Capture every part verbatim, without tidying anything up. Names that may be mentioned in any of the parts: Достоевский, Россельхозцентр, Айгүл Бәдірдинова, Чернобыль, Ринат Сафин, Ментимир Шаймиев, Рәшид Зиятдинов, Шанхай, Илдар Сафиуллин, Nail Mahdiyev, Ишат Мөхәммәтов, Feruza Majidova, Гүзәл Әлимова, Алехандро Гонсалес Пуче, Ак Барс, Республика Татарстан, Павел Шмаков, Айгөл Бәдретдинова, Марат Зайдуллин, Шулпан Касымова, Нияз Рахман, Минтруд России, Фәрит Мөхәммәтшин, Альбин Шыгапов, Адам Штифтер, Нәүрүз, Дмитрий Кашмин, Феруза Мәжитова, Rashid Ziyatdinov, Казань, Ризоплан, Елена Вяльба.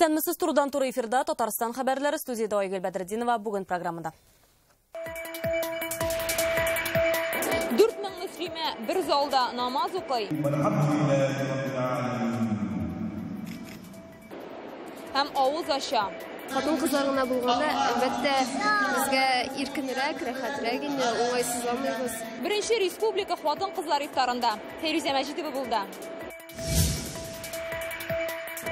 Сәнмісіз тұрудан тұры эфирда Татарстан хабарлары студияда Айгүл Бәдірдинова бүгін программында. Дүрт мың мүслиме бір залда намаз оқи. Әм ауыз аша. Қатын-қызларына болғанда, әлбәтті, бізге еркінірек, рәхәтірек, оңайсызламаймыз. Бірінші республика қатын-қызлар ифтарында. Феруза Мәжитова болды.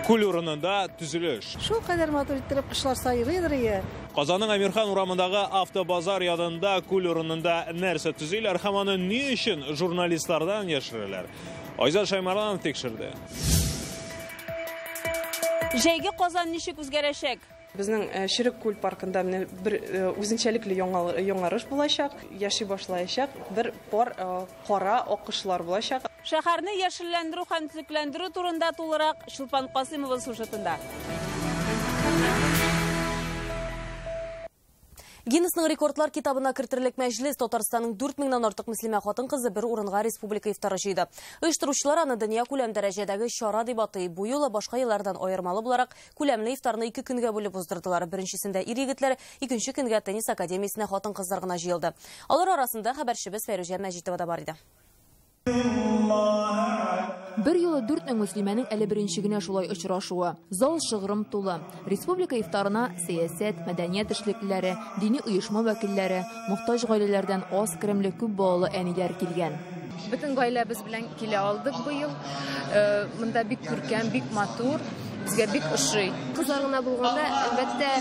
Күл орынында түзіліш. Шу қадар матур еттіріп, қышлар сайырыдыры. Қазанның Амирхан Урамындағы автобазар ядында күл орынында нәрсе түзілер. Хаманы не үшін журналистлардан яшырылер? Айзар Шаймарланов текшірді. Жәйге Қазан нешік үзгерешек? Біздің Ширек күл паркында бір өзіншеліклі еңарыш болашақ, яши башлайшақ, бір пар қара оққышлар болашақ. Шәһәрне яшелләндерү һәм төзекләндерү турында тулырак Шулпан Касымова сюжетында. Гиннесның рекордлар китабына кертерлек мәҗлес Татарстанның дүрт меңнән артык мөслимә хатын-кызы бер урынга республика ифтары җыйды. Оештыручылар аны дөнья күләм дәрәҗәдәге чара дип атый. Бу ел башка еллардан аермалы буларак күләмле ифтарны ике көнгә бүлеп уздырдылар. Беренчесендә ир егетләр, икенче көнгә теннис академиясенә хатын-кызлар гына җыелды. Алар арасында хәбәрчебез Фәрүзә Мәҗитова да бар иде. Бер юлы дүрт мең мөслимәнең әле беренче генә шулай очрашуы. Зал шыгрым тулы. Республика ифтарына сәясәт, мәдәният эшлекләре, дини оешма вәкилләре, мохтаҗ гаиләләрдән аз керемле күп балалы әниләр килгән. Бөтен гаиләбез белән килә алдык бу ел. Монда бик күркәм, бик матур, безгә бик ошый. Кызлар гына булганда, әлбәттә,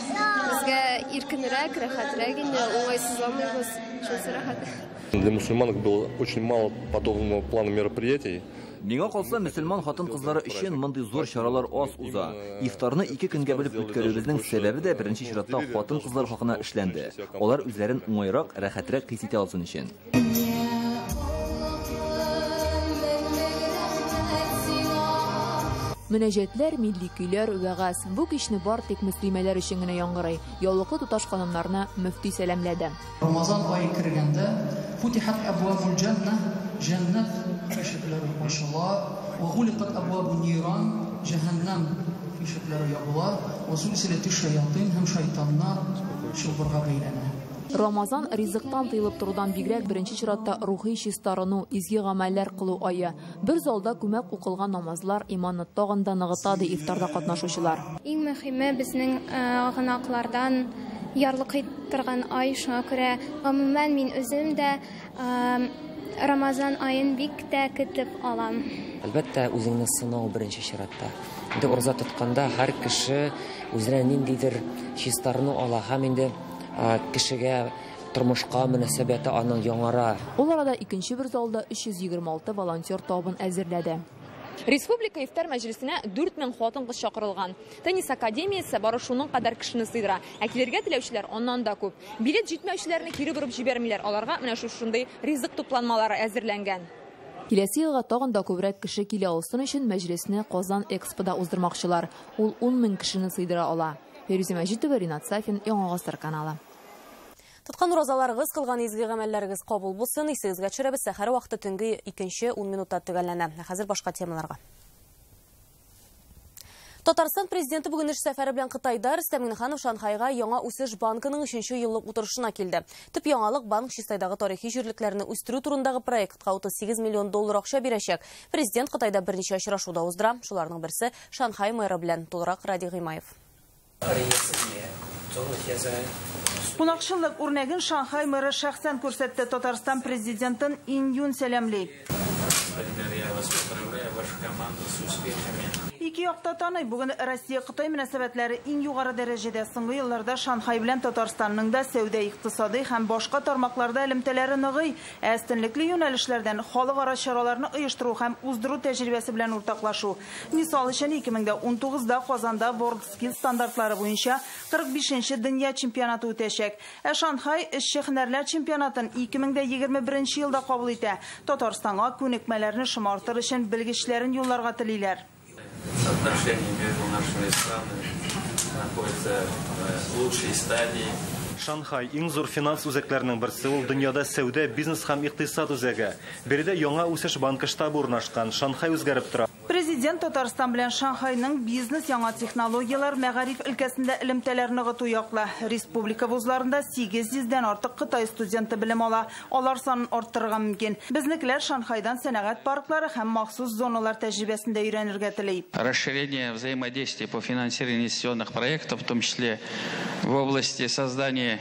безгә иркенрәк, рәхәтрәк, уңайсызламыйбыз. Шулсы рәхәт. Для мусульманок было очень мало подобного плана мероприятий. Миңа калса, мөселман хатын-кызлары өчен мондый зур чаралар аз уза. Ифтарны ике көнгә бөлеп үткәрүебезнең сәбәбе дә беренче чиратта хатын-кызлар хакына эшләнде. Алар үзләрен уңайрак, рәхәтрәк хис итә алсын өчен. Мөнәҗәтләр, милли көйләр, вәгазь. Бу кичне бар тик мөслимәләр өчен генә яңгырый. Яллыкы туташ ханымнарны мөфти сәламләде. Рамазан ае кергәндә футихат абвабул джанна, джаннат кешекләре машалла, ва гуликат абвабун ниран, джаһаннам кешекләре ябыла, ва сулсиләтү шаятин һәм шайтаннар шулбырга бәйләнә. Рамазан ризыктан тыйылып торудан бигрәк беренче чиратта рухи чистарыну, изге гамәлләр кылу айы. Бер залда күмәк укылган намазлар иманны тагын да ныгыта, ди ифтарда катнашучылар. Иң мөһиме безнең гөнаһлардан ярлык торган ай, шуңа күрә гомумән мин үзем дә Рамазан аен бик тә көтеп алам. Әлбәттә, үзеңне сынау беренче чиратта. Инде урза тотканда һәр кеше үзенә ниндидер чистарыну ала һәм инде кешегә тормышка мөнәсәбәте аның яңара. Ул арада икенче бер залда өч йөз егерме алты волонтер табын әзерләде. Республика ифтар мәҗлесенә дүрт мең хатын-кыз чакырылган. Теннис академиясе бары шуның кадәр кешене сыйдыра. Ә килергә теләүчеләр аннан да күп. Билет җитмәүчеләрне кире борып җибәрмиләр. Аларга менә шушындай ризык тупланмалары әзерләнгән. Киләсе елга тагын да күбрәк кеше килә алсын өчен мәҗлесне Казан Экспода уздырмакчылар. Ул ун мең кешене сыйдыра ала. Фәрүзә Мәҗитова, Ринат Сафин, Яңа Гасыр каналы. Тоткан уразаларыгыз, кылган изге гамәлләрегез кабул булсын. Исегезгә төшерәбез. Сәхәр вакыты төнге икенче ун минутта төгәлләнә. Хәзер башка темаларга. Татарстан президенты бүген эш сәфәре белән Кытайда Рөстәм Миңнеханов Шанхайга яңа үсеш банкының өченче еллык утырышына килде. Төп яңалык банк Чистайдагы тарихи җирлекләрне үстерү турындагы проектка утыз сигез миллион доллар акча бирәчәк. Президент Кытайда берничә очрашуда уздыра. Шуларның берсе Шанхай мэры белән. Толырак Ради Гыймаев. Кунакчылык үрнәген Шанхай мэры шәхсән күрсәтте. Татарстан президентын Инюн сәламлей. Ике якта таный. Бүген Россия-Кытай мөнәсәбәтләре иң югары дәрәҗәдә. Соңгы елларда Шанхай белән Татарстанның да сәүдә, икътисади һәм башка тармакларда элемтәләре ныгый. Әстенлекле юнәлешләрдән халыкара чараларны оештыру һәм уздыру тәҗрибәсе белән уртаклашу. Мисал өчен икемең дә унтугызда Казанда World Skill стандартлары буенча кырык бишенче дөнья чемпионаты үтәчәк. Ә Шанхай эшче һөнәрләр чемпионатын икемең дә егерме беренче елда кабул итә. Татарстанга күнекмәләрне шымартыр өчен белгечләрен юлларга телиләр. Соотношение между нашими странами находится в лучшей стадии. Шанхай иң зур финанс үзәкләренең берсе. Ул дөньяда сәүдә, бизнес һәм икътисад үзәге. Бердә яңа үсеш банкы штабы урнашкан. Шанхай үзгәреп тора. Президент Татарстан белән Шанхайның бизнес яңа технологиялар мәгариф өлкәсендә илем теләрне гыту яклы республика вузларында сигез йөздән артык Кытай студенты белем ала. Алар санын арттырырга мөмкин. Безнекеләр Шанхайдан сәнәгать парклары һәм махсус зоналар тәҗрибәсендә өйрәнергә тели. Расширение взаимодействия по финансированию инвестиционных проектов, в том числе в области создания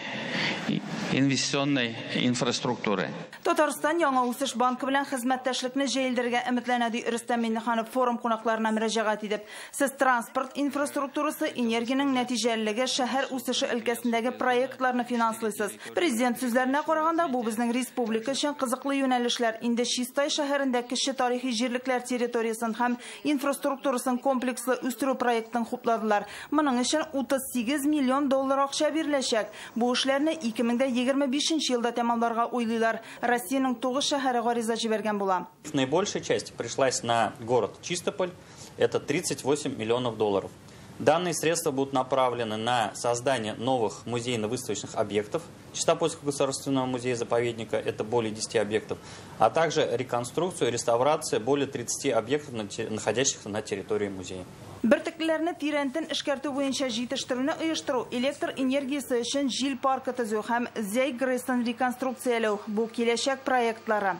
инвестиционной инфраструктуры. Татарстан яңа үсеш банкы белән хезмәттәшлекне җәелдергә өметләнә ди Рөстәм Миңнеханов форум кунакларына мөрәҗәгать итеп. Сез транспорт инфраструктурасы, энергияның нәтиҗәлелеге, шәһәр үсеше өлкәсендәге проектларны финанслыйсыз. Президент сүзләренә караганда, бу безнең республика өчен кызыклы юнәлешләр. Инде Чистай шәһәрендә кече тарихи җирлекләр территориясын һәм инфраструктурасын комплекслы үстерү проектын хупладылар. Моның өчен утыз сигез миллион доллар акча биреләчәк. Бу эшләрне ике мең егерме бишенче елда тәмамларга уйлыйлар. Россиянең тугыз шәһәре гариза җибәргән була. Наибольшая часть пришлась на город Чистополь. Это тридцать восемь миллионов долларов. Данные средства будут направлены на создание новых музейно-выставочных объектов Чистопольского государственного музея-заповедника, это более десяти объектов, а также реконструкцию и реставрацию более тридцати объектов, находящихся на территории музея. Бертекләрне тирәнтен эшкәртү буенча җитештерүне оештыру, электр энергиясы өчен җил паркы төзү һәм Зәй Грейстон реконструкцияләү бу киләчәк проектлары.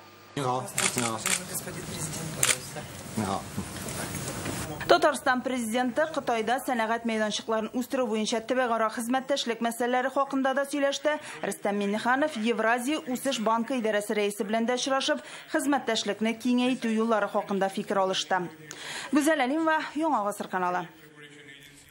Татарстан президенты Кытайда сәнәгать мәйданчыкларын үстерү буенча төбәкара хезмәттәшлек мәсьәләләре хакында да сөйләште. Рөстәм Миңнеханов Евразия үсеш банкы идарәсе рәисе белән дә очрашып, хезмәттәшлекне киңәйтү юллары хакында фикер алышты. Гүзәл Әлимова, Яңа Гасыр каналы.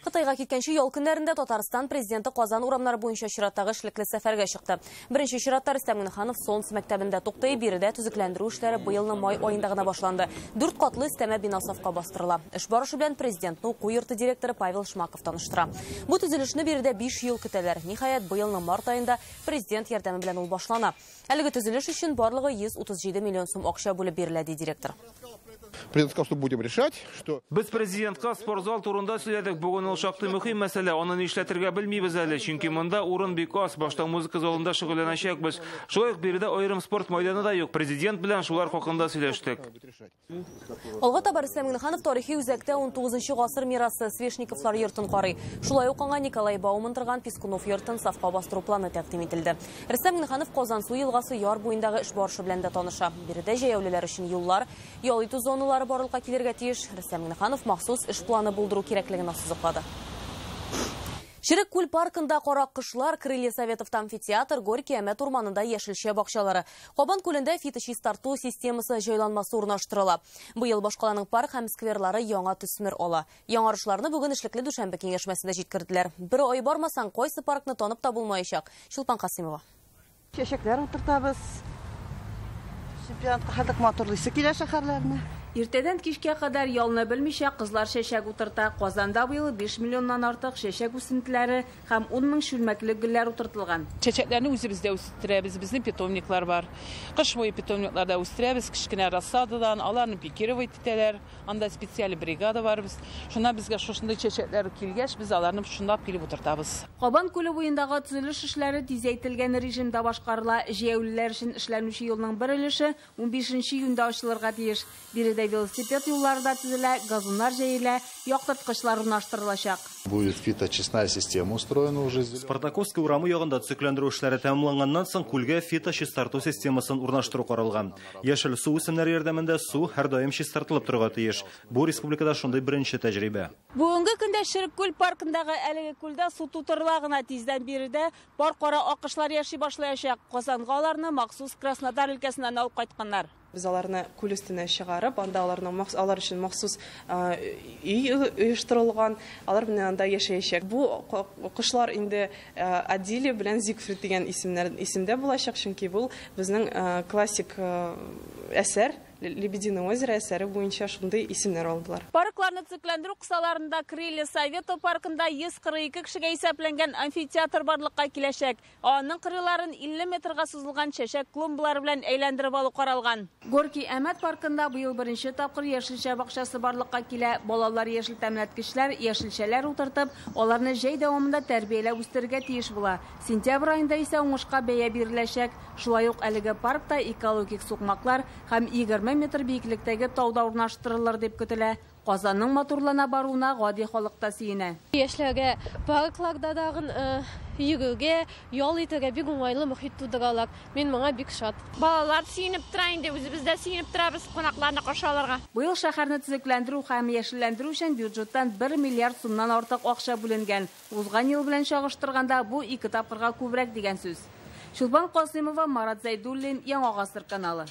Кытайга киткәнче ял көннәрендә Татарстан президенты Казан урамнары буенча чираттагы эшлекле сәфәргә чыкты. Беренче чиратта Рөстәм Миңнеханов Солнц мәктәбендә туктый, биредә төзекләндерү эшләре быелның май аенда гына башланды. Дүрт катлы өстәмә бина сафка бастырыла. Эш барышы белән президентның уку йорты директоры Павел Шмаков таныштыра. Бу төзелешне биредә биш ел көтәләр. Ниһаять, быелның март аенда президент ярдәме белән ул башлана. Әлеге төзелеш өчен барлыгы йөз утыз җиде миллион сум акча бүлеп бирелә, ди директор. Президент сказал, что будем решать, что... Без президентка спортзал турында сөйләдек. Бүген ул шактый мөһим мәсьәлә. Аны нишләтергә белмибез әле, чөнки монда урын бик аз. Башта музыка залында шөгыльләнәчәкбез. Шулай ук биредә аерым спорт мәйданы да юк. Президент белән шулар хакында сөйләштек. Алга таба Рөстәм Миңнеханов тарихи үзәктә унтугызынчы гасыр мирасы Свешниковлар йортын карый. Шулай ук аңа Николай Баумын торган Пискунов йортын сафка бастыру планы тәкъдим ителде. Рөстәм Миңнеханов Казан су елгасы яр буендагы эш барышы белән дә таныша. Биредә җәяүлеләр өчен юллар, ял итү зоналары барлыкка килергә тиеш. Рөстәм Миңнеханов махсус эш планы булдыру кирәклеген сызыклады. Ширек күл паркында карак кышлар, Крылья Советов амфитеатр, Горький Әмәт урманында яшелчә бакчалары. Кабан күлендә фиточист тарту системасы җайланмасы урнаштырыла. Быел башкаланың парк һәм скверлары яңа төсмер ала. Яңарышларны бүген эшлекле Дүшәмбе киңәшмәсендә җиткерделәр. Бер ай бармасаң, кайсы паркны танып та булмаячак. Шулпан Касимова. Чәчәкләрен тартабыз. Чемпионатка хәлдәк матурлысы килә шәһәрләрне. Иртәдән кишкә кадәр ялны белмичә кызлар чәчәк утырта. Казанда быел биш миллионнан артык чәчәк үсентләре һәм ун мең шүлмәкле гөлләр утыртылган. Чәчәкләрне үзебездә үстерәбез, безнең питомниклар бар. Кыш буе питомникларда үстерәбез, кичкенә рассададан, аларны пикировать итәләр. Анда специаль бригада бар без. Шуна безгә шушындай чәчәкләр килгәч, без аларны шундап килеп утыртабыз. Кабан күле буендагы төзелеш эшләре тизәйтелгән режимда башкарыла. Җәяүлеләр өчен эшләнүче елның бер өлеше унбишенче июньдә ачылырга тиеш. Биредә велосипед юлларда төзелә, газоннар җәелә, яктырткычлар урнаштырылачак. Будет фиточистная система устроена уже. Спартаковский урамы ягында төзекләндерү эшләре тәмамланганнан соң күлгә фиточистарту системасын урнаштыру каралган. Яшел су үсемнәре ярдәмендә су һәр даим чистартылып торырга тиеш. Бу республикада шундый беренче тәҗрибә. Бүгенге көндә Ширек күл паркындагы әлеге күлдә су тутырыла гына, тиздән биредә бар кара акышлар яши башлаячак. Казанга аларны махсус Краснодар өлкәсеннән алып кайтканнар. Без аларны күл өстенә чыгарып, анда алар өчен махсус үй оештырылган, алар белән анда яшәячәк. Бу кышлар инде Адиле белән Зигфрид дигән исемдә булачак, чөнки бу безнең классик әсәр. Лебединое озеро әсәре буенча шундый исемнәр алдылар. Паркларны төзекләндерү кысаларында Крылья Советов паркында йөз кырык ике кешегә исәпләнгән амфитеатр барлыкка киләчәк. Аның кырыйларын илле метрга сузылган чәчәк клумблары белән әйләндереп алу каралган. Горький Әмәт паркында быел беренче тапкыр яшелчә бакчасы барлыкка килә. Балалар яшел тәмләткечләр, яшелчәләр утыртып, аларны җәй дәвамында тәрбияләп үстерергә тиеш була. Сентябрь аенда исә уңышка бәя биреләчәк. Шулай ук әлеге паркта экологик сукмаклар һәм егерме километр бейікліктегі тауда орнаштырылыр деп күтілі. Казанның матурлана баруына ғади халықта сиіне. Ешлерге, парклардадағын үйіруге, ел етерге бір оңайлы мұхит тудыралар. Мен маңа бік шат. Балалар сиініп тұрайын деп, өзі бізді сиініп тұрабыз қонақларына қошаларға. Бұл шақарны тізіклендіру, қамы ешілендіру үшін бюджеттен бір миллиард сумнан артық ақша бүленген. Узған ел білен шағыштырғанда бұл екі тапқырға көбірек деген сөз. Шулпан Касымова, Марат Зайдуллин, Яңа Ғасыр каналы.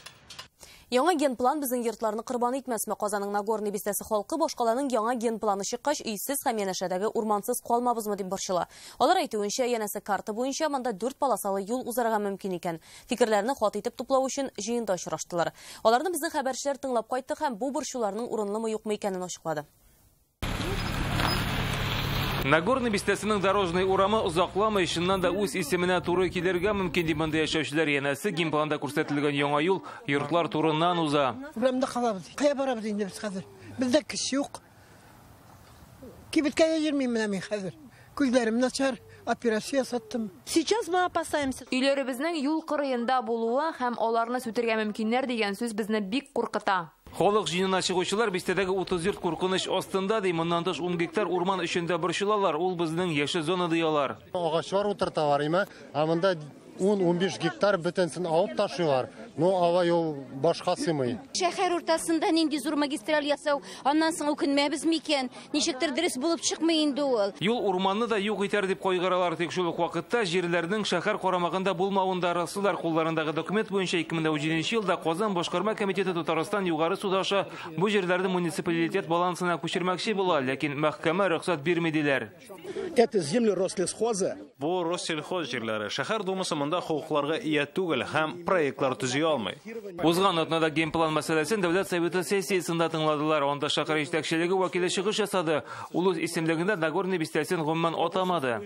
Яңа генплан біздің ертларыны қырбан етмәсімі Қазанның Нагорны бестесі халқы башқаланың яңа генпланы шыққаш үйсіз қаменешедегі урмансыз қолмабызмы деп біршілі. Олар айтуынша, енесі карты бойынша манда төрт баласалы юл ұзарға мүмкін екен. Фикірлеріні қат етіп тұплау үшін жиында ұшыраштылар. Олардың біздің хабаршылар тыңлап қайтты һәм бұл біршілерінің орынлымы жоқмы екенін ашықлады. Нагорный бистесінің дорожный урамы ұзақлама ішіннан да өз есіміне туры келерге мүмкін демінде яшаушылар енесі генпланда көрсетілген яңа юл йортлар турынан ұза. Урамда қаламыз. Қая барамыз енді біз қазір. Бізде кіші жоқ. Кебеткәне жүрмеймін мен қазір. Көздерім нашар. Операция саттым. Сейчас мы опасаемся. Үйлеріміздің юл қырында болуы һәм оларны сөтерге мүмкіндер деген сөз бізді бик қорқыта. Халық жинына шығушылар бестедегі отыз төрт қорқыныш астында дей мұнантыш он гектар урман үшінде біршылалар, ол біздің еші зона дұялар. Оғашылар отырта бар еме, әмінді он он беш гектар бітінсін ауып ташы бар, но ава еу башқасы мүй. Шәхәр ортасында ненде зұр магистрал ясау, аннан сын өкінмәбіз мекен, нешектір діріс болып шықмейінді ол. Ел урманны да еу қитер деп қойғаралар текшілік уақытта жерлердің шәхәр қорамағында болмауында арасылар қолдарындағы документ бойынша екі мың он жетінші елда Қазан Башқарма комитеті Татарстан юғары судашы бұл жерлерді муниципалитет балансына көшірмәкші бола, ләкин мәхкәмә рұқсат бермеділер. Это земли Россельхоза. Бұл Россельхоз жерлері шәхәр думысы мұнда құқықларға ие түгіл һәм проектлар түзей алмай. Узған отнада генплан мәселесін Дәулет Советі сессиясында тыңладылар. Онда шақар жетекшілігі уәкілі шығыш жасады. Улус исемлігінде Нагорный бистесін ғұмман отамады.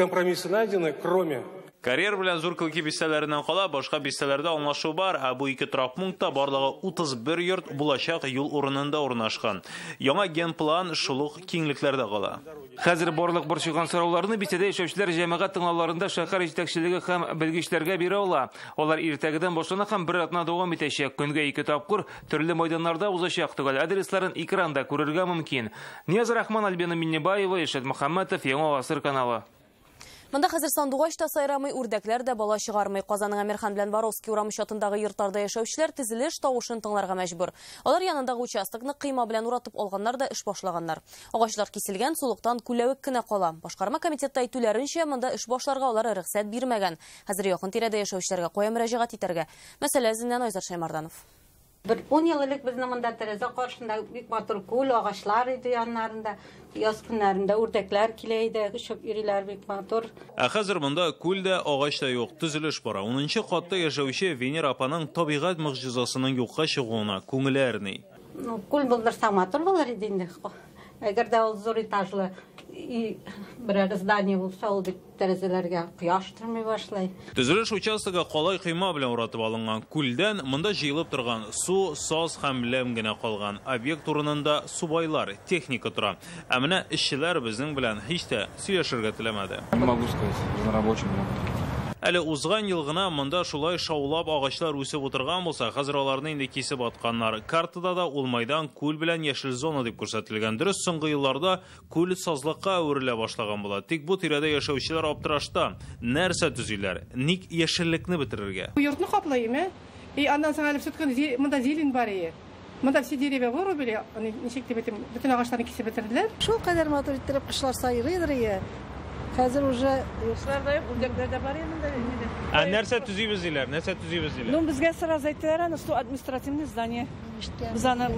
Компромиссы найдены, кроме карьер белән зур кылки бистәләреннән кала, башка бистәләрдә аңлашу бар. Ә бу ике торак пунктта барлыгы отыз бер йорт булачак юл урынында урнашкан. Яңа генплан шулык киңлекләрдә кала. Хәзер барлык борчылган сорауларны бистәдә яшәүчеләр җәмәгать тыңлауларында шәһәр җитәкчелеге һәм белгечләргә бирә ала. Алар иртәгедән башлана һәм бер атна дәвам итәчәк. Көнгә ике тапкыр төрле мәйданнарда узачак. Төгәл адресларын экранда күрергә мөмкин. Нияз Рахман, Альбина Миннебаева, Ишат Мөхәммәтов, Яңа Ғасыр каналы. Мында қазір сандуғаш та сайрамай, үрдәклер де бала шығармай. Қазанның Амерхан білен Боровский урамыш атындағы ертарда яшаушылар тізіліш тауышын тыңларға мәжбүр. Олар янындағы участокны қима білен ұратып олғандар да іш башлағандар. Ағашлар кесілген, солықтан күләуік кіне қала. Башқарма комитетті айтуларынша, мында іш башларға олар рұқсат бермеген. Қазір яқын тирәде яшаушыларға қоя мөрәжәғәт итәргә. Мәселесінен Айзар Шаймарданов. Бір он ел елік біздің мұнда тәрізі қаршында бик матур көл, ағашлар еді янларында, яз күнләрендә үрдәкләр киләйде, күшіп ириләр бик матур. Ә хәзер мұнда көл дә, ағаш та юк, төзелеш бара. онынчы катта яшәүче Венера апаның табигать могҗизасының юкка чыгуына күңеле әрней. Көл булдырса матур булар иде инде. Әгәр дә ул зур этажлы берәр здание булса, ул бит тәрәзәләргә кояш тормый башлай. Төзелеш участогы калай кыйма белән уратып алынган күлдән монда җыелып торган су, саз һәм ләм генә калган. Объект урынында субайлар, техника тора. Ә менә эшчеләр безнең белән һич тә сөйләшергә теләмәде. Әле узган ел гына монда шулай шаулап агачлар үсеп утырган булса, хәзер аларны инде кисеп атканнар. Картада да ул майдан күл белән яшел зона дип күрсәтелгән. Дөрес, соңгы елларда күл сазлыкка әверелә башлаган була. Тик бу тирәдә яшәүчеләр аптырашта. Нәрсә төзиләр? Ник яшеллекне бетерергә? Бу йортны каплаймы? И аннан соң әле сөткән монда зелень бар ие. Монда все деревья вырубили, они ничек дип әйтәм, бүтән агачларны кисеп бетерделәр. Шул кадәр матур иттереп кышлар сайрыйдыр ие. Хәзер уже юсларда, бүлдәкләрдә бар инде. Ә нәрсә төзибез диләр? Нәрсә төзибез диләр? Ну безгә сразу әйттеләр, аны административный здание. Без аны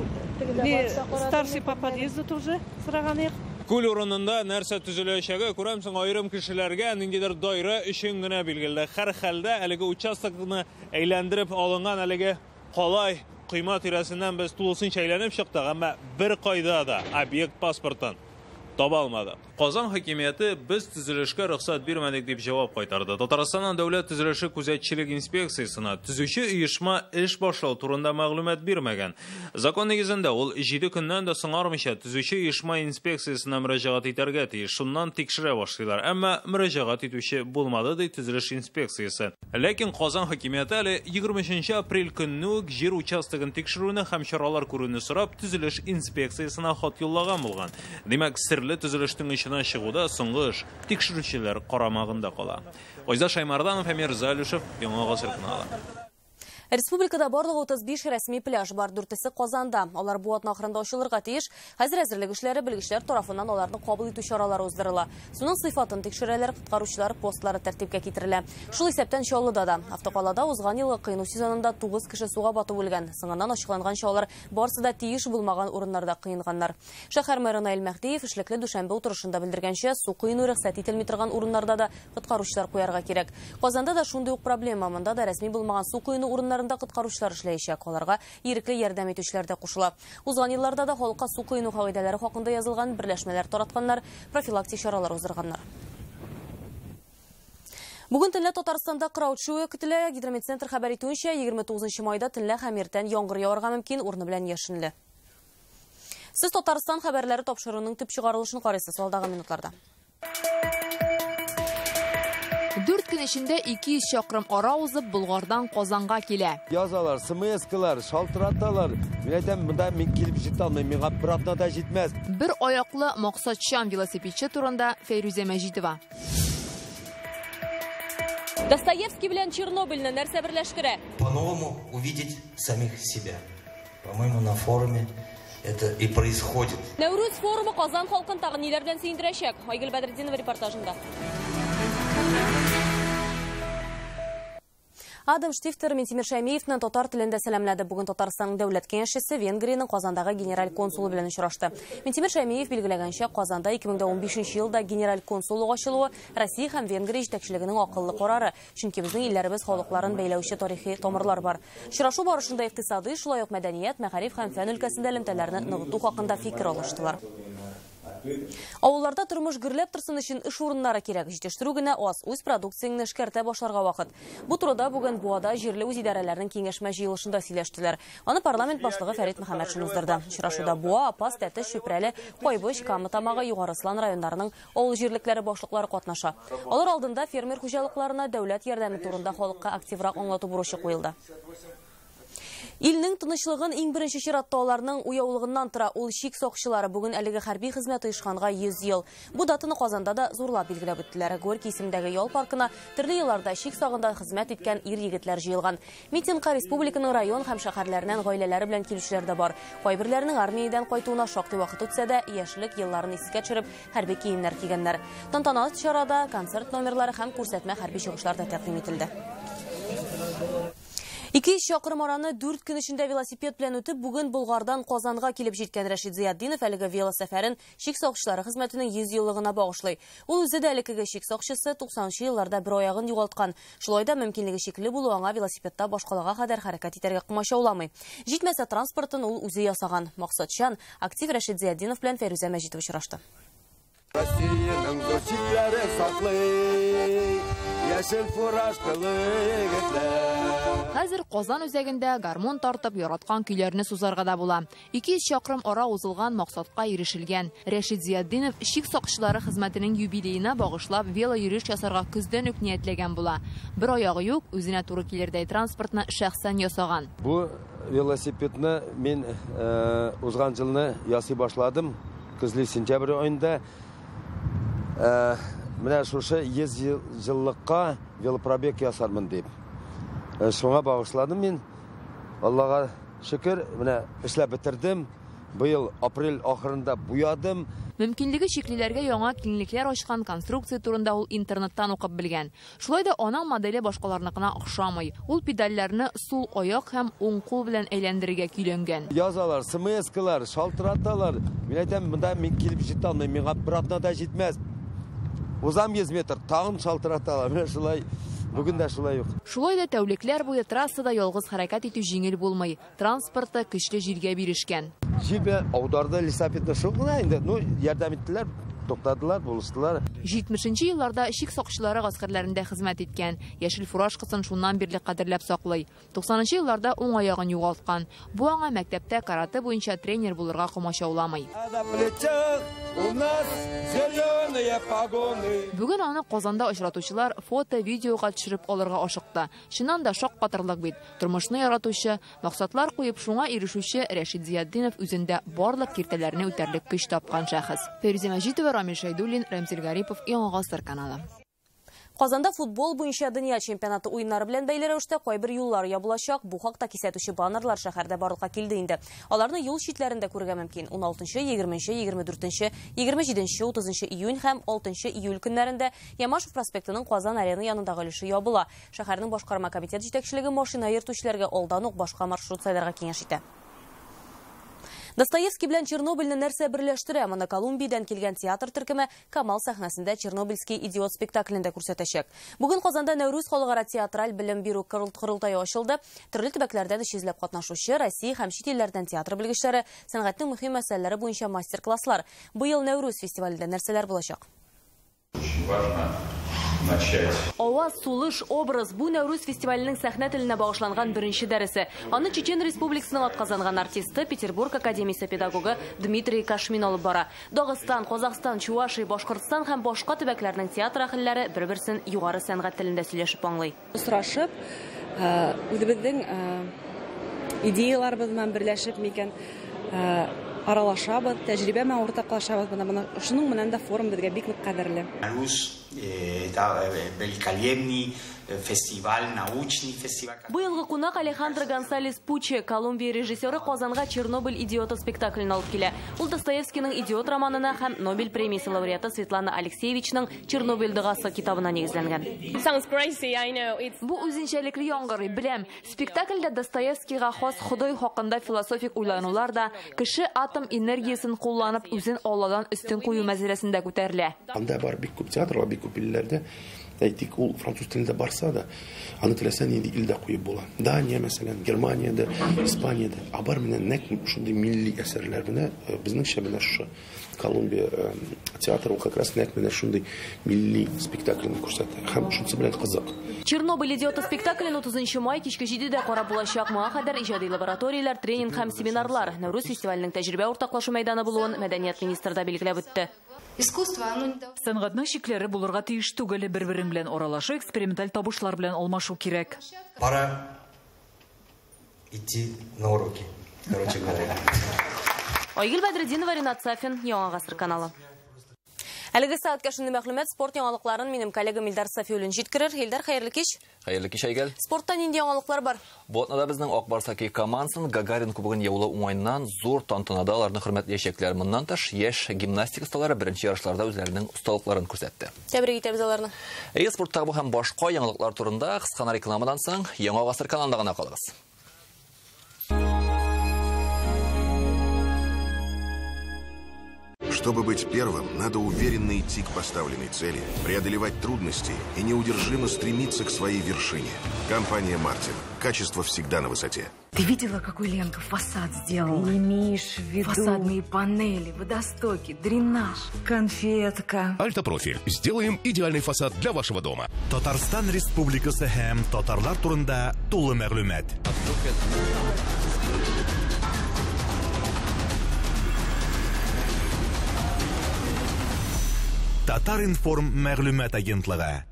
старший по подъезду тоже сораганы. Күл урынында нәрсә төзеләчәге күрәмсең, айрым кешеләргә ниндидер дайра өчен генә билгеле. Һәр хәлдә әлеге участокны әйләндереп алынган әлеге калай кыйма тирәсеннән без тулысынча әйләнеп чыктык, әмма бер кайда да объект паспортын topolmadi. Qozon hokimiyati biz tuzilishga ruxsat bermadik deb javob qaytardi. Татарстан davlat tuzilishi kuzatchilik inspeksiyasini tuzuvchi uyushma ish boshlash turida ma'lumot bermagan. Zakon negizida ul ijodiy kundan da so'ngormisha tuzuvchi uyushma inspeksiyasini murojaat etarga tegish. Shundan tekshira boshlaydilar, ammo murojaat etuvchi bo'lmadi deb tuzilish inspeksiyasi. Lekin Qozon hokimiyati hali yigirmanchi aprel kuni yer uchastigini tekshiruvni hamshiralar ko'rinishini so'rab tuzilish inspeksiyasini xat yo'llagan bo'lgan. Demak, sirli tuzilishning ishidan chiquvda so'nggi ish tekshiruvchilar qaramog'inda qoladi. O'zbek Shaymardanov, Amir Zalushev, Yong'og'asir kanali. Respublikada borliq o'ttiz besh rasmiy plyaj bordurtisi Qozonda. Ular bu otning oxirida ochilishga tiyish. Hozir hazirlik ishlari bilgichlar tomonidan ularni qabul etish choralari o'zdiriladi. Sunun sifatini tekshiruvchilar, qutqaruvchilar postlari tartibga keltiriladi. Shu hisobdan Sholludada, avtoqalada o'zgan yil qiynuv sezonida to'qqiz kishi suvga botib o'lgan. Singandan ochiqlangan sholar borsida tiyish bo'lmagan o'rinlarda qiyinganlar. Shahar meri Nail Mahdiyev ishlikli Dushanbe o'tirishida bildirgancha, suv qiynuv ruxsat etilmay turgan o'rinlarda da qutqaruvchilar qo'yarga kerak. Qozonda da shunday problema munda da rasmiy bo'lmagan suv qiynuv o'rinlar qutqaruvchilar ishlayishak, ularga yirikli yordam etuvchilarda qo'shilib. O'zgan yillarda da xalqqa suv quyinu qoidalari haqida yozilgan birlashmalar taratganlar, profilaktik choralar o'zirganlar. Bugun tinla Татарстанда qiruvchi o'qitila Gidrometcentr xabar etuvchi yigirma to'qqizinchi mayda tinla xamirdan yong'ir yog'irga mumkin o'rni bilan yashinli. Siz Татарстан xabarlari topshiruvining tip chiqarilishini qaraysiz oldingi minutlarda. to'rt kun ichinde ikki yuz chaqirim ora o'zib Bulg'ordan Qozonga keldi. Yozalar, smsklar, shaltiratalar, biladan bunday men kelib jita olmayman, menga bir haftada yetmas. Bir oyoqli maqsadcham velosipedchi turida Feyruza Majidova. Dostoyevskiy bilan Chernobilni narsa birlashtiradi. По-новому увидеть самих себя. По-моему, на форуме это и происходит. Navro'z forumi Qozon xalqini tag'in nimalar bilan singdirashak? Oygul Badriddinova reportajida. Адам Штифтер Ментимир Шаймиевны татар тилендә сәламләде. Бүген Татарстанның дәүләт киңәшчесе Венгриянең Казандагы генераль консулы белән очрашты. Ментимир Шаймиев билгеләгәнчә, Казанда ikki ming o'n beshinchi елда генераль консуллык ачылуы Россия һәм Венгрия җитәкчелегенең акыллы карары, чөнки безнең илләребез халыкларын бәйләүче тарихи тамырлар бар. Очрашу барышында икътисади, шулай ук мәдәният, мәгариф һәм фән өлкәсендә элемтәләрне ныгыту хакында фикер алыштылар. Авылларда тормыш гүрләп торсын өчен эш урыннары кирәк. Җитештерү генә аз, үз продукцияңне эшкәртә башларга вакыт. Бу турыда бүген Буада җирле үзидарәләрнең киңәшмә җыелышында сөйләштеләр. Аны парламент башлыгы Фәрит Мөхәммәтшин уздырды. Очрашуда Буа, Апас, Тәтеш, Шөпрәле, Койбыч, Камытамагы, Югарыслан районнарының авыл җирлекләре башлыклары катнаша. Алар алдында фермер хуҗалыкларына дәүләт ярдәме турында халыкка активрак аңлату бурычы куелды. Илнең тынычлыгын иң беренче чиратта аларның уяулыгыннан тора ул шик сакчылары бүген әлеге хәрби хезмәт оешканга йөз ел. Бу датаны Казанда да зурлап билгеләп үттеләр. Горький исемдәге ял паркына төрле елларда шик сагында хезмәт иткән ир-егетләр җыелган. Митингка республиканың район һәм шәһәрләреннән гаиләләре белән килүчеләр дә бар. Кайберләрнең армиядан кайтуына шактый вакыт үтсә дә, яшьлек елларын искә төшереп, хәрби киемнәр кигәннәр. Тантаналы чарада концерт номерлары һәм күрсәтмә хәрби чыгышлар да тәкъдим ителде. ikki yuz chaqirim orani to'rt kun ichinde velosiped bilan o'tib, bugun Bulg'ordan Qozonga kelib jetgan Rashid Ziyatdinov haliga velosafarin shik soqchilari xizmatining yuz yilligini bog'ishlay. U o'zi dalikiga shik soqchisi to'qsoninchi yillarda bir oyog'ini yo'qotgan. Shuloyda mumkinligi shekilli bo'lganga velosipedda boshqalarga qadar harakat etarga qimasha olamay. Jitmasa transportini u o'zi yasagan. Maqsadchan aktiv Rashid Ziyatdinov bilan Feruza Majidova uchrashdi. Хәзер Казан үзәгендә гармон тартып яраткан көйләрне сузарга да була. ikki yuz чакрым ара узылган максатка ирешелгән. Рәшид Зиятдинов шик сакчылары хезмәтенең юбилеена багышлап вело йөреш ясарга күздән үк ниятләгән була. Бер аягы юк, үзенә туры килердәй транспортны шәхсән ясаган. Бу велосипедны мен узган елны ясый башладым. Кызлы сентябрь айында Менә шушы йөз еллыкка велопробег ясармын дип. Шуңа багышладым мин. Аллага шөкер, менә эшләп битердем. Быел апрель ахырында буядым. Мөмкинлеге чеклеләргә яңа киңлекләр ачкан конструкция турында ул интернеттан укып белгән. Шулай да аның моделе башкаларныкына охшамый. Ул педальләрне сул аяк һәм уң кул белән әйләндергә көйләнгән. Язалар, смсклар, шалтыраталар. Мин әйтәм, монда мин килеп җитә алмыйм, миңа бер атнада җитмәс. Узам йөз метр тагын шалтыраталар. Менә шулай. Бүген дә шулай юк. Шулай да тәүлекләр буе трассада ялгыз хәрәкәт итү җиңел булмый. Транспорты көчле җиргә бирешкән. Җибе аударда лесапитны шул гына инде, ну, ярдәм иттеләр. тоқтатылар, болыстылар. жетмишинчи yıllarda ишек сакчылары гаскерләрендә хезмәт иткән, яшел фураж кысын шуннан бирле кадерләп саклый. токсанынчы yıllarda уң аягын югалткан. Бу аңа мәктәптә караты буенча тренер булырга комачауламый. Бүген аны Казанда очратучылар фото, видеога төшереп алырга ашыкты. Чыннан да шак катырлык бит. Тормышны яратучы, максатлар куеп шуңа ирешүче Рәшид Зиятдинов үзендә барлык киртәләрне үтәрлек көч тапкан шәхес. Фәрүзә Мәҗитова, Рамил Шәйдуллин, Рәмзил Гарипов, Яңа Гасыр каналы. Казанда футбол буенча дөнья чемпионаты уйннары белән бәйләре эштә кайбер юллар ябылачак. Бу хакта кисәтүче баннерлар шәһәрдә барлыкка килде инде. Аларны юл читләрендә күргә мөмкин. уналты, егерменче, егерме дүртенче, егерме җиденче, утызынчы июнь һәм алтынчы июль көннәрендә Ямашев проспектының Казан арены янындагы өлеше ябыла. Шәһәрнең башкарма комитет җитәкчелеге машина йөртүчеләргә алдан ук башка маршрут сайларга киңәш итә. Достоевский белән Чернобыльны нәрсә берләштерә? Моны Колумбиядан килгән театр төркеме Камал сәхнәсендә Чернобыльский идиот спектаклендә күрсәтәчәк. Бүген Казанда Нәүрүз халыкара театраль белем бирү корылтайы ачылды. Төрле төбәкләрдән өч йөзләп катнашучы, Россия һәм чит илләрдән театр белгечләре, сәнгатьнең мөһим мәсьәләләре буенча мастер-класслар. Быел Нәүрүз фестивалендә нәрсәләр булачак? Аваз, сулыш, образ бу Нәүрүз фестиваленең сәхнә теленә багышланган беренче дәресе. Аны Чечен Республикасының атказанган артисты, Петербург академиясе педагогы Дмитрий Кашмин алып бара. Дагыстан, Казахстан, Чувашия, Башкортстан һәм башка төбәкләрнең театр әһелләре бер-берсен югары сәнгать телендә сөйләшеп аңлый. Сорашып, үзебезнең идеяларыбыз белән берләшеп микән аралашабыз, тәҗрибә белән уртаклашабыз. Менә шуның белән дә форум безгә бик нык кадерле. Быелгы кунак Алехандро Гонсалес Пуче, Колумбия режиссеры, Казанга Чернобыль идиоты спектаклен алып килә. Ул Достоевскийның идиот романына һәм Нобель премиясе лауреаты Светлана Алексеевичның Чернобыль догасы китабына негезләнгән. Бу үзенчәлекле яңгырый, беләм. Спектакльдә Достоевскийга хас Худай хакында философик уйланулар да, кеше атом энергиясын кулланып үзен Алладан өстен кую мәсьәләсендә күтәрелә. Анда бар бик күп театр, бик күп илләрдә әйтик, ул француз телендә барса да, аны теләсә нинди илдә куеп була. Дания, мәсәлән, Германиядә, Испаниядә, а бар менә нәкъ шундый милли әсәрләр менә безнеңчә менә шушы Колумбия театры ул как раз нәкъ менә шундый милли спектакльне күрсәтә. Һәм шунысы белән кызык. Чернобыль идиоты спектаклен утызынчы май кичке җидедә карап булачак. Моңа кадәр иҗади лабораторияләр, тренинг һәм семинарлар, Нәүрүз фестиваленең тәҗрибә уртаклашу мәйданы булуын мәдәният министры да билгеләп үтте. Сәнгатьнең чикләре булырга тиеш түгел, бер-берең белән аралашу, эксперименталь табышлар белән алмашу кирәк. Пора идти на уроки. Короче говоря. Айгөл Бәдретдинова, Ринат Сафин, Яңа Гасыр каналы. Әлеге сәгатькә шундый мәгълүмат, спорт яңалыкларын минем коллегам Илдар Сафиуллин җиткерер. Илдар, хәерле кич. Хәерле кич, Айгөл. Спортта нинди яңалыклар бар? Бу атнада безнең Ак Барсаки командасын Гагарин кубогын яулау уңайыннан зур тантанада аларны хөрмәтләячәкләр. Моннан тыш, яшь гимнастикастлары беренче ярышларда үзләренең осталыкларын күрсәтте. Тәбрик итәбез аларны. Әйе, спорттагы бу һәм башка яңалыклар турында кыска рекламадан соң Яңа Гасыр каналында гына калыгыз. Чтобы быть первым, надо уверенно идти к поставленной цели, преодолевать трудности и неудержимо стремиться к своей вершине. Компания «Мартин». Качество всегда на высоте. Ты видела, какой Ленка фасад сделала? Не имеешь в виду? Фасадные панели, водостоки, дренаж, конфетка. Альтопрофиль. Сделаем идеальный фасад для вашего дома. Татарстан Республикасы һәм татарлар турында тулы мәгълүмат. Татар информ мәгълүмат агентлыгы.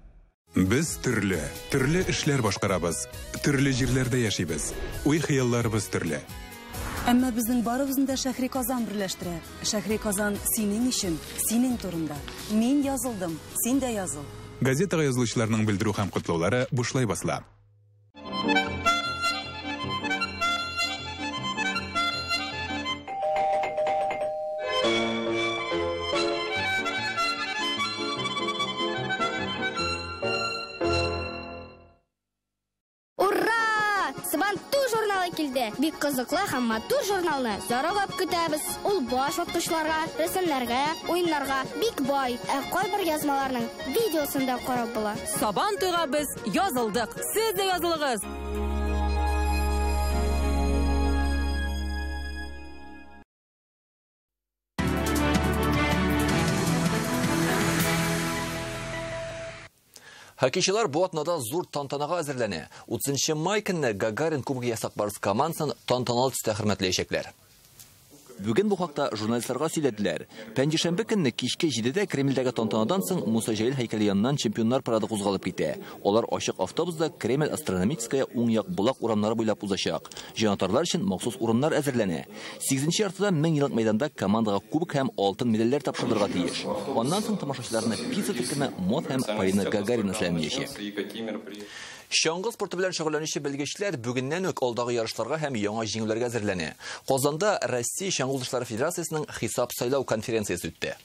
Без төрле, төрле эшләр башкарабыз, төрле җирләрдә яшибез. Уй хыялларыбыз төрле. Әмма безнең барыбызны да шәһри Казан берләштерә. Шәһри Казан синең өчен, синең турында. Мин язылдым, син дә языл. Газетага язылучыларның белдерү һәм котлаулары бушлай басыла. Бик кызыклы һәм матур журналны зарыгып көтәбез. Ул баш ваткычларга, рәсемнәргә, уеннарга бик бай, ә кайбер язмаларның видеосын да карап була. Сабан туйга без язылдык. Сез дә язылыгыз. Хоккейшілер Буатнада зур тантанаға әзірләне. отыз май күнне Гагарин Кубогы ясап барыс командасын тантаналы төстә хөрмәтләячәкләр. Бүген бу хакта журналистларга сөйләделәр. Пәнҗешәмбе көнне кичке җидедә Кремльдәге тантанадан соң Муса Җәлил һәйкәле яныннан чемпионнар парады кузгалып китә. Алар ачык автобуста Кремль астрономическая уң як булак урамнары буйлап узачак. Җанатарлар өчен махсус урыннар әзерләнә. сигезенче яртыда мең еллык мәйданда командага кубок һәм алтын медальләр тапшырырга тиеш. Аннан соң тамашачыларны пицца төркеме мод һәм Полина Гагарина сәламләячәк. Чаңгы спорты белән шөгыльләнүче белгечләр бүгеннән үк алдагы ярышларга һәм яңа җиңүләргә әзерләнә. Казанда Россия Чаңгы утлышлары Федерациясының хисап сайлау конференциясе үтте.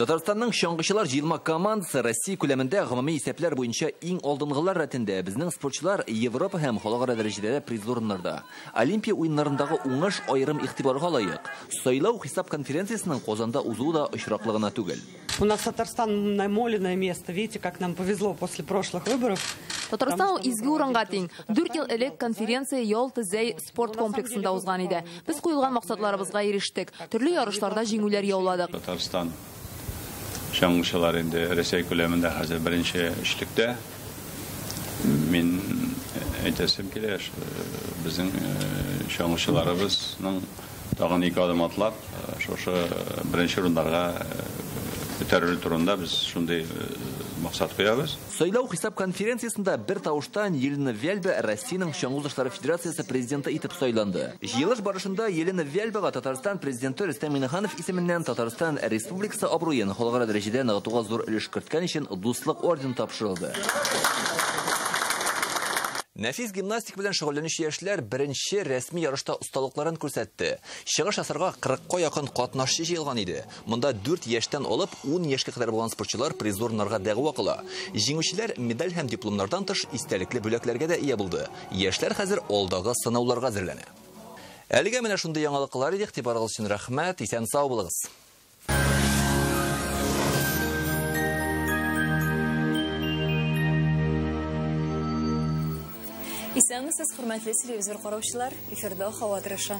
Татарстанның чаңгычылар җыелма командасы Россия күләмендә гомуми исәпләр буенча иң алдынгылар рәтендә. Безнең спортчылар Европа һәм халыкара дәрәҗәдә призерларда. Олимпия уеннарындагы уңыш аерым игътибарга лаек. Сайлау хисап конференциясының Казанда узуы да очраклыгына түгел. У нас Татарстан намоленное место. Видите, как нам повезло после прошлых выборов. Татарстан изге урынга тең. Дүрт ел элек конференция Ялты-Зәй спорт комплексында узган иде. Без куелган максатларыбызга ирештек. Төрле ярышларда җиңүләр яуладык. Татарстан чаңгычылар инде Россия күләмендә хәзер беренче өчлектә. Мин әйтәсем килә, безнең чаңгычыларыбызның тагын ике адым атлап, шушы беренче урындарга Сайлау хисап конференциясында бер тауштан Елена Вяльба Россиянең Чаңгы утлышлары Федерациясы президенты итеп сайланды. Җыелыш барышында Елена Вяльбага Татарстан президенты Рөстәм Миннеханов исеменнән Татарстан Республикасы абруен халыкара дәрәҗәдә ныгытуга зур өлеш керткән өчен дуслык ордены тапшырылды. Нәфис гимнастик белән шөгыльләнүче яшьләр беренче рәсми ярышта осталыкларын күрсәтте. Чыгыш ясарга кырыкка якын катнашчы җыелган иде. Монда дүрт яшьтән алып ун яшькә кадәр булган спортчылар призерларга дәгъва кыла. Җиңүчеләр медаль һәм дипломнардан тыш истәлекле бүләкләргә дә ия булды. Яшьләр хәзер алдагы сынауларга әзерләнә. Әлегә менә шундый яңалыклар иде. Игътибарыгыз өчен рәхмәт. Исән сау булыгыз. Исәнме сез, хөрмәтле телевизор караучылар, эфирдә һава торышы.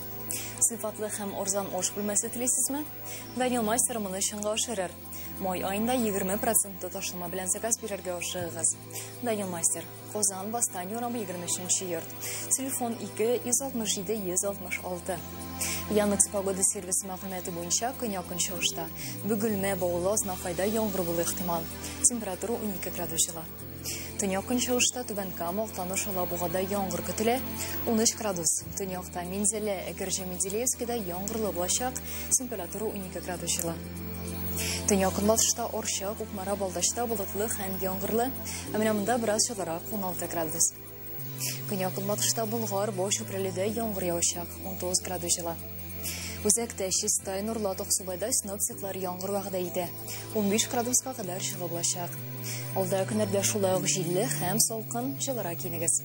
Сыйфатлы һәм арзан ош бүлмәсе телисезме? Данил Мастер моны чынга ашырыр. Май аенда егерме процент ташыма белән заказ бирергә ашыгыз. Данил Мастер, Казан, Бастань урамы егерме өченче йорт. Телефон ике йөз алтмыш җиде йөз алтмыш алты. Яндекс Погода сервис мәгълүматы буенча көньяк-көнчыгышта бүгелмә баулы азнакайда яңгыр булу ихтимал. Температура унике градус җыла. Төньяк-көнчыгышта Түбән-Кама, Актаныш, Алабугада яңгыр көтелә, ун өч градус. Төньякта Минзәлә, Әгәрҗә, Менделеевскида яңгырлы булачак, температура унике градус җыла. Төньяк-көнбатышта Орча, Кукмара, Балдашта болытлы һәм яңгырлы, ә менә монда бераз җылырак, ун алты градус. Көньяк-көнбатышта Болгар, Бош Үпрәледә яңгыр явачак, ун тугыз градус җыла. Үзәктә Чистай, Нурла, Аксубайда синоптиклар яңгыр вәгъдә итә, ун биш градуска кадәр чыга булачак. Алда көннәрдә шулай ук җилле һәм салкын, җылырак киенегез.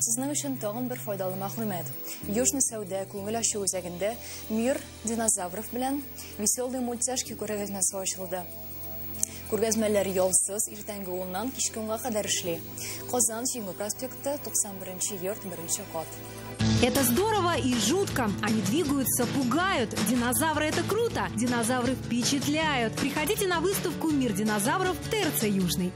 Сезнең өчен тагын бер файдалы мәгълүмат. Южный сәүдә күңел ачу үзәгендә Мир динозавров белән веселые мультяшки күргәзмәсе ачылды. Күргәзмәләр ялсыз иртәнге уннан кичке унга кадәр эшли. Казан, Җиңү проспекты, туксан беренче йорт, беренче кат. Это здорово и жутко. Они двигаются, пугают. Динозавры – это круто. Динозавры впечатляют. Приходите на выставку «Мир динозавров» в ТРЦ «Южный».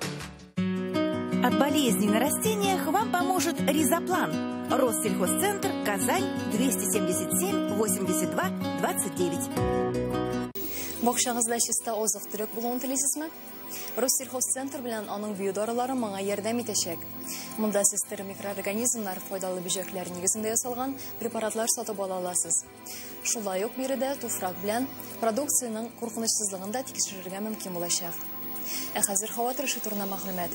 От болезней на растениях вам поможет Ризоплан. Россельхозцентр, Казань, двести семьдесят семь, восемьдесят два, двадцать девять. Бакчагызда чиста азык-төлек булуын телисезме? Россельхозцентр белән аның биодоралары моңа ярдәм итәчәк. Монда сез төрле микроорганизмнар, файдалы бөҗәкләр нигезендә ясалган препаратлар сатып ала аласыз. Шулай ук биредә туфрак белән продукциянең куркынычсызлыгын да тикшерергә мөмкин булачак. Ә хәзер һава торышы турында мәгълүмат.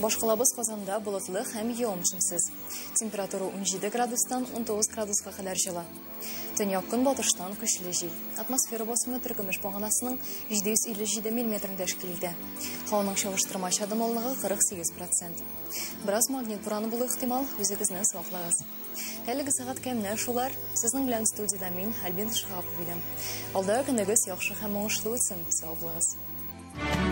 Башкалабыз Казанда болытлы һәм явымсыз. Температура ун җиде градустан ун тугыз градуска кадәр җыла. Төньяк-көнбатыштан көчле җил. Атмосфера басымы Төркемеш баганасының җиде йөз илле җиде миллиметрын тәшкил итә. Һаваның чагыштырма чадымлылыгы кырык сигез процент. Бераз магнит бураны булу ихтимал, үзегезне саклагыз. Әлеге сәгатькә менә шулар. Сезнең белән студияда мин Альбин Шыгапов идем. Алдагы көнегез яхшы һәм уңышлы үтсен. Сау булыгыз.